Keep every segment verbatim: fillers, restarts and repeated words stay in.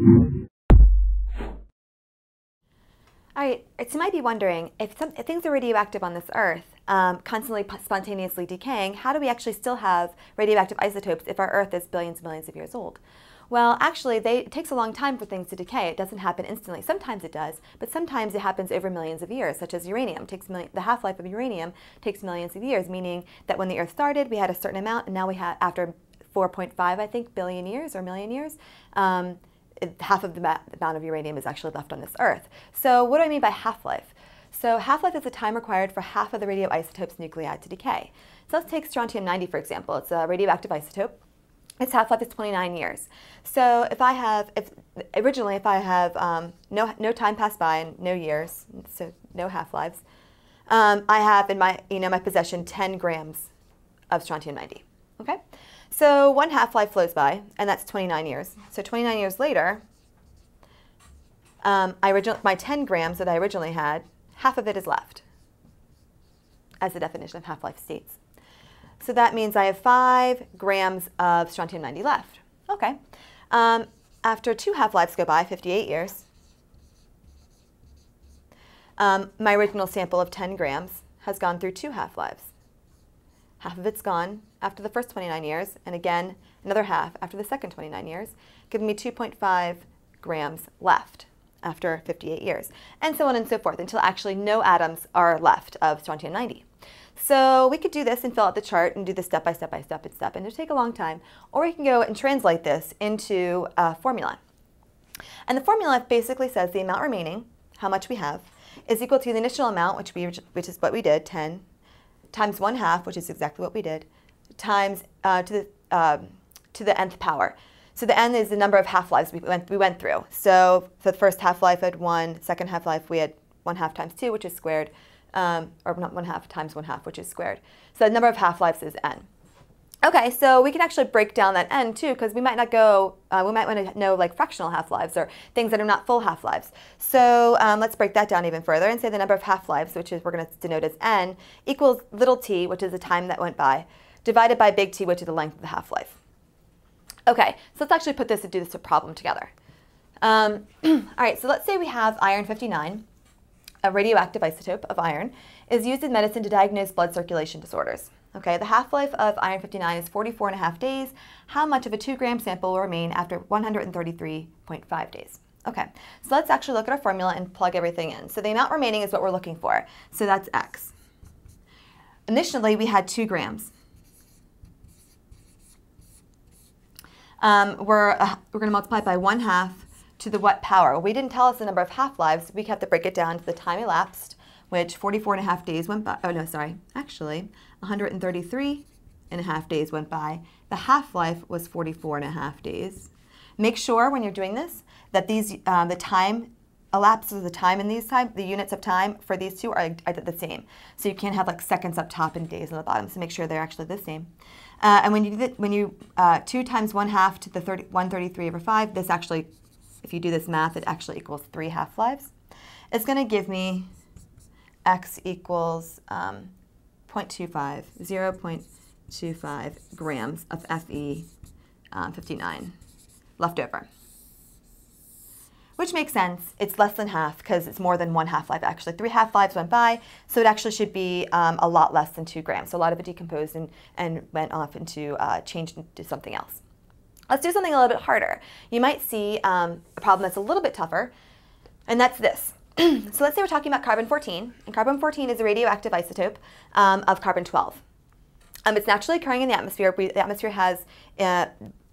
All right, so you might be wondering, if, some, if things are radioactive on this Earth, um, constantly spontaneously decaying, how do we actually still have radioactive isotopes if our Earth is billions and millions of years old? Well, actually, they, it takes a long time for things to decay. It doesn't happen instantly. Sometimes it does, but sometimes it happens over millions of years, such as uranium. It takes million, the half-life of uranium takes millions of years, meaning that when the Earth started, we had a certain amount, and now we have, after four point five, I think, billion years or million years, um, half of the amount of uranium is actually left on this Earth. So what do I mean by half-life? So half-life is the time required for half of the radioisotope's nuclei to decay. So let's take strontium ninety, for example. It's a radioactive isotope. Its half-life is twenty-nine years. So if I have, if, originally if I have um, no, no time passed by and no years, so no half-lives, um, I have in my, you know, my possession ten grams of strontium ninety, okay? So one half-life flows by, and that's twenty-nine years. So twenty-nine years later, um, I original, my ten grams that I originally had, half of it is left, as the definition of half-life states. So that means I have five grams of strontium ninety left. Okay. Um, after two half-lives go by, fifty-eight years, um, my original sample of ten grams has gone through two half-lives. Half of it's gone after the first twenty-nine years, and again, another half after the second twenty-nine years, giving me two point five grams left after fifty-eight years, and so on and so forth, until actually no atoms are left of strontium ninety. So we could do this and fill out the chart and do this step by step by step by step, and it'll take a long time, or we can go and translate this into a formula. And the formula basically says the amount remaining, how much we have, is equal to the initial amount, which, we, which is what we did, ten, times one half, which is exactly what we did, times uh, to, the, uh, to the nth power. So the n is the number of half-lives we went, we went through. So for the first half-life, I had one. Second half-life, we had one half times two, which is squared, um, or not one half times one half, which is squared. So the number of half-lives is n. Okay, so we can actually break down that n too, because we might not go, uh, we might want to know like fractional half-lives or things that are not full half-lives. So um, let's break that down even further and say the number of half-lives, which is we're going to denote as n, equals little t, which is the time that went by, divided by big T, which is the length of the half-life. Okay, so let's actually put this and do this problem together. Um, all right, so let's say we have iron fifty-nine, a radioactive isotope of iron, is used in medicine to diagnose blood circulation disorders. Okay, the half-life of iron fifty-nine is forty-four and a half days. How much of a two gram sample will remain after one hundred thirty-three point five days? Okay, so let's actually look at our formula and plug everything in. So the amount remaining is what we're looking for. So that's x. Initially, we had two grams. Um, we're uh, we're going to multiply by one half to the what power? We didn't tell us the number of half-lives. We have to break it down to the time elapsed, which forty-four and a half days went by. Oh, no, sorry. Actually, one hundred thirty-three and a half days went by. The half-life was forty-four and a half days. Make sure when you're doing this that these um, the time elapsed of the time in these time, the units of time for these two are, are the same. So you can't have like seconds up top and days on the bottom. So make sure they're actually the same. Uh, and when you do that, when you uh, two times one half to the one hundred thirty-three over five, this actually, if you do this math, it actually equals three half-lives. It's going to give me x equals um, zero point two five grams of Fe fifty-nine um, left over. Which makes sense. It's less than half because it's more than one half-life. Actually, three half-lives went by, so it actually should be um, a lot less than two grams. So a lot of it decomposed and, and went off into uh, changed into something else. Let's do something a little bit harder. You might see um, a problem that's a little bit tougher, and that's this. So let's say we're talking about carbon fourteen, and carbon fourteen is a radioactive isotope um, of carbon twelve. Um, it's naturally occurring in the atmosphere. We, the atmosphere has uh,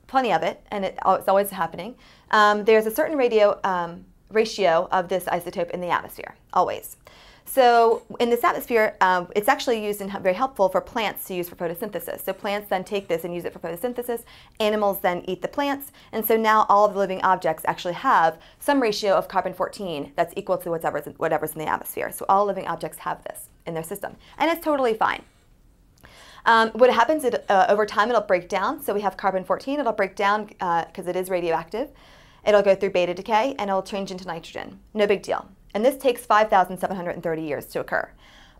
plenty of it, and it, it's always happening. Um, there's a certain radio, um, ratio of this isotope in the atmosphere, always. So in this atmosphere, um, it's actually used and very helpful for plants to use for photosynthesis. So plants then take this and use it for photosynthesis. Animals then eat the plants. And so now all of the living objects actually have some ratio of carbon fourteen that's equal to whatever's, whatever's in the atmosphere. So all living objects have this in their system. And it's totally fine. Um, what happens it, uh, over time, it'll break down. So we have carbon fourteen. It'll break down because uh, it is radioactive. It'll go through beta decay, and it'll change into nitrogen. No big deal. And this takes five thousand seven hundred thirty years to occur.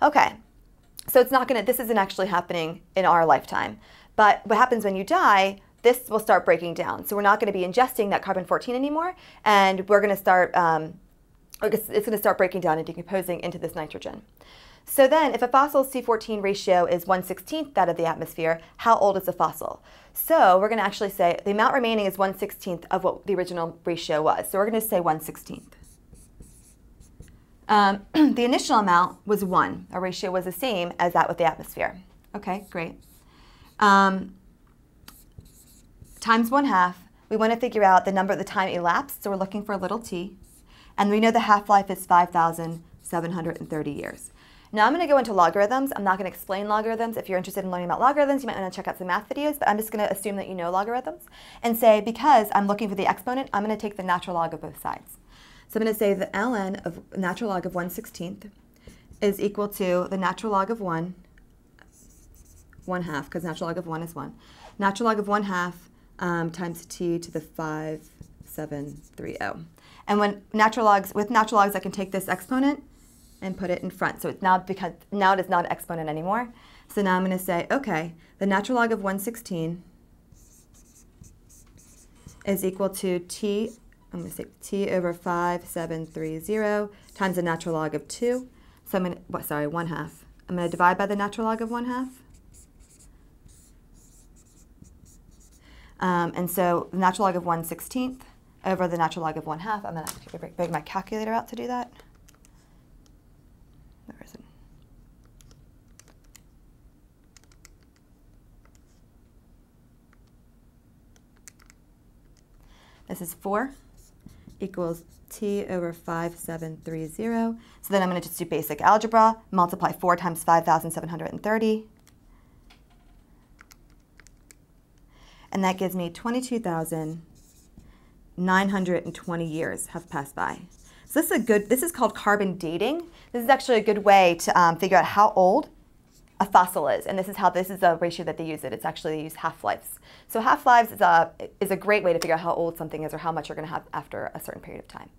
Okay, so it's not going to, this isn't actually happening in our lifetime. But what happens when you die, this will start breaking down. So we're not going to be ingesting that carbon fourteen anymore, and we're going to start, um, it's going to start breaking down and decomposing into this nitrogen. So then, if a fossil's C fourteen ratio is one sixteenth that of the atmosphere, how old is the fossil? So we're going to actually say the amount remaining is one sixteenth of what the original ratio was. So we're going to say one sixteenth. Um, the initial amount was one. Our ratio was the same as that with the atmosphere. Okay, great. Um, times one half. We want to figure out the number of the time elapsed, so we're looking for a little t. And we know the half-life is five thousand seven hundred thirty years. Now I'm going to go into logarithms. I'm not going to explain logarithms. If you're interested in learning about logarithms, you might want to check out some math videos, but I'm just going to assume that you know logarithms and say, because I'm looking for the exponent, I'm going to take the natural log of both sides. So I'm going to say the ln of natural log of one sixteenth is equal to the natural log of one, one half, because natural log of one is one. Natural log of one half um, times t to the five thousand seven hundred thirty. And when natural logs, with natural logs, I can take this exponent and put it in front. So it's now, because now it is not an exponent anymore. So now I'm going to say, okay, the natural log of one sixteen is equal to t, I'm going to say t over five thousand seven hundred thirty times the natural log of two. So I'm going to, what, sorry, one half. I'm going to divide by the natural log of one half. Um, and so the natural log of one sixteenth over the natural log of one half. I'm going to have to bring my calculator out to do that. Where is it? This is four equals t over five thousand seven hundred thirty. So then I'm going to just do basic algebra, multiply four times five thousand seven hundred thirty. And that gives me twenty-two thousand nine hundred twenty years have passed by. So this is a good, this is called carbon dating. This is actually a good way to um, figure out how old a fossil is, and this is how, this is a ratio that they use it. It's actually, they use half-lives. So half-lives is a, is a great way to figure out how old something is or how much you're going to have after a certain period of time.